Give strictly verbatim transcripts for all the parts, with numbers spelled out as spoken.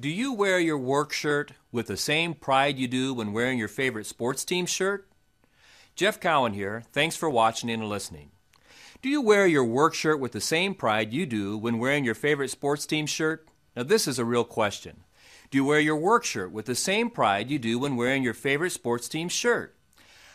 Do you wear your work shirt with the same pride you do when wearing your favorite sports team shirt? Jeff Cowan here. Thanks for watching and listening. Do you wear your work shirt with the same pride you do when wearing your favorite sports team shirt? Now this is a real question. Do you wear your work shirt with the same pride you do when wearing your favorite sports team shirt?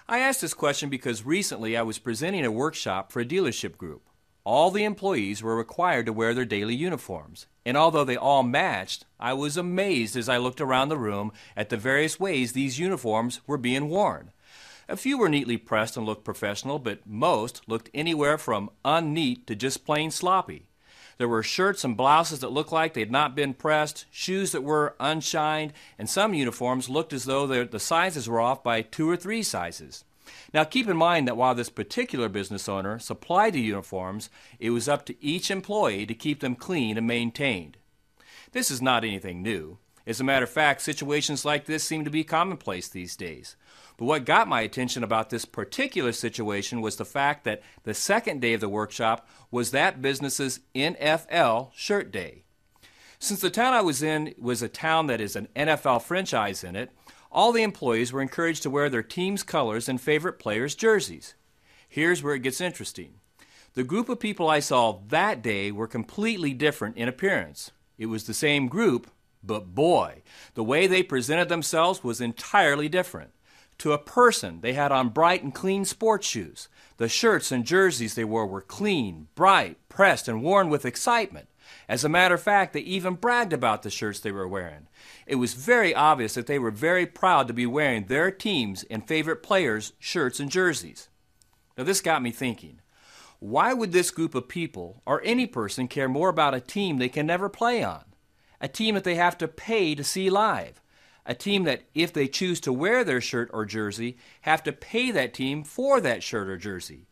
I asked this question because recently I was presenting a workshop for a dealership group. All the employees were required to wear their daily uniforms, and although they all matched, I was amazed as I looked around the room at the various ways these uniforms were being worn. A few were neatly pressed and looked professional, but most looked anywhere from unneat to just plain sloppy. There were shirts and blouses that looked like they'd not been pressed, shoes that were unshined, and some uniforms looked as though the sizes were off by two or three sizes. Now keep in mind that while this particular business owner supplied the uniforms, it was up to each employee to keep them clean and maintained. This is not anything new. As a matter of fact, situations like this seem to be commonplace these days. But what got my attention about this particular situation was the fact that the second day of the workshop was that business's N F L shirt day. Since the town I was in was a town that is an N F L franchise in it, all the employees were encouraged to wear their team's colors and favorite players' jerseys. Here's where it gets interesting. The group of people I saw that day were completely different in appearance. It was the same group, but boy, the way they presented themselves was entirely different. To a person, they had on bright and clean sports shoes. The shirts and jerseys they wore were clean, bright, pressed, and worn with excitement. As a matter of fact, they even bragged about the shirts they were wearing. It was very obvious that they were very proud to be wearing their teams and favorite players' shirts and jerseys. Now this got me thinking, why would this group of people or any person care more about a team they can never play on? A team that they have to pay to see live? A team that, if they choose to wear their shirt or jersey, have to pay that team for that shirt or jersey?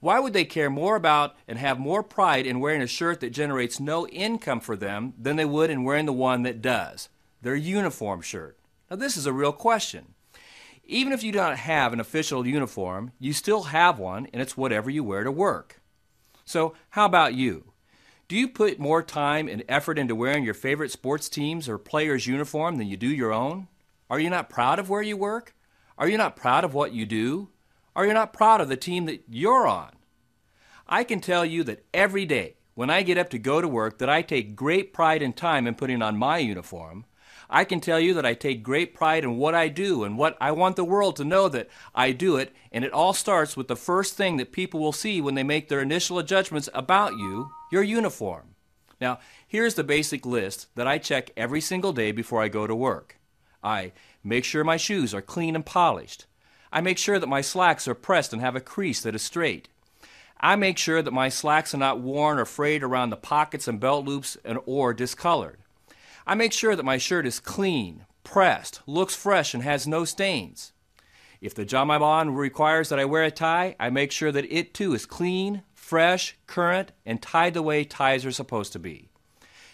Why would they care more about and have more pride in wearing a shirt that generates no income for them than they would in wearing the one that does, their uniform shirt? Now this is a real question. Even if you don't have an official uniform, you still have one, and it's whatever you wear to work. So how about you? Do you put more time and effort into wearing your favorite sports teams or players' uniform than you do your own? Are you not proud of where you work? Are you not proud of what you do? Are you not proud of the team that you're on? I can tell you that every day when I get up to go to work that I take great pride and time in putting on my uniform. I can tell you that I take great pride in what I do and what I want the world to know that I do it, and it all starts with the first thing that people will see when they make their initial judgments about you, your uniform. Now, here's the basic list that I check every single day before I go to work. I make sure my shoes are clean and polished. I make sure that my slacks are pressed and have a crease that is straight. I make sure that my slacks are not worn or frayed around the pockets and belt loops and or discolored. I make sure that my shirt is clean, pressed, looks fresh, and has no stains. If the job I'm on requires that I wear a tie, I make sure that it too is clean, fresh, current, and tied the way ties are supposed to be.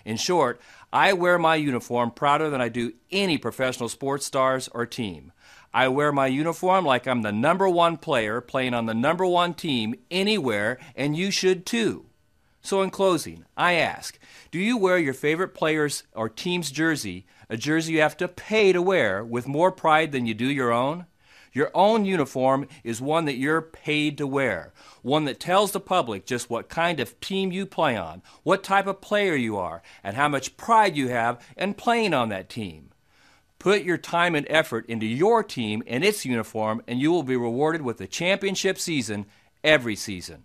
In short, I wear my uniform prouder than I do any professional sports stars or team. I wear my uniform like I'm the number one player playing on the number one team anywhere, and you should too. So in closing, I ask, do you wear your favorite player's or team's jersey, a jersey you have to pay to wear, with more pride than you do your own? Your own uniform is one that you're paid to wear, one that tells the public just what kind of team you play on, what type of player you are, and how much pride you have in playing on that team. Put your time and effort into your team and its uniform, and you will be rewarded with a championship season every season.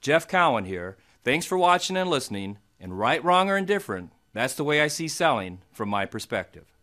Jeff Cowan here. Thanks for watching and listening, and right, wrong, or indifferent, that's the way I see selling from my perspective.